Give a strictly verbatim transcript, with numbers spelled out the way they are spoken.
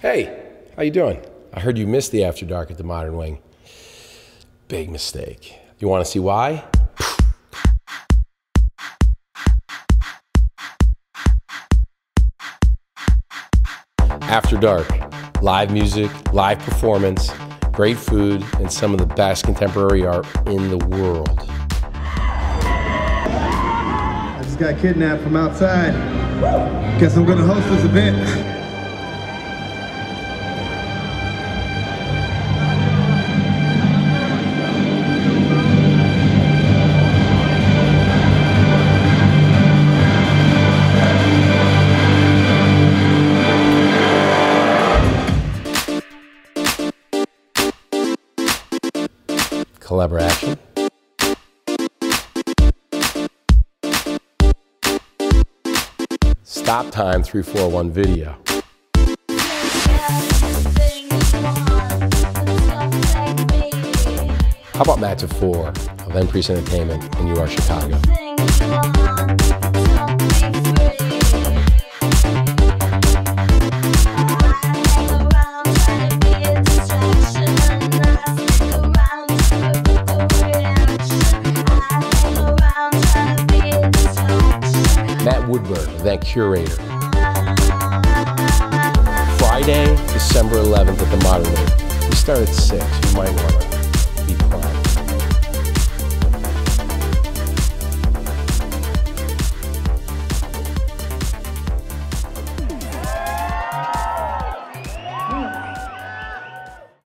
Hey, how you doing? I heard you missed the After Dark at the Modern Wing. Big mistake. You want to see why? After Dark, live music, live performance, great food, and some of the best contemporary art in the world. I just got kidnapped from outside. Guess I'm gonna host this event. Collaboration. Stop time three four one video. How about Match of Four of Enpriest Entertainment and You Are Chicago? Woodward, that curator. Friday, December eleventh at the Modern Wing. We start at six, you might want to.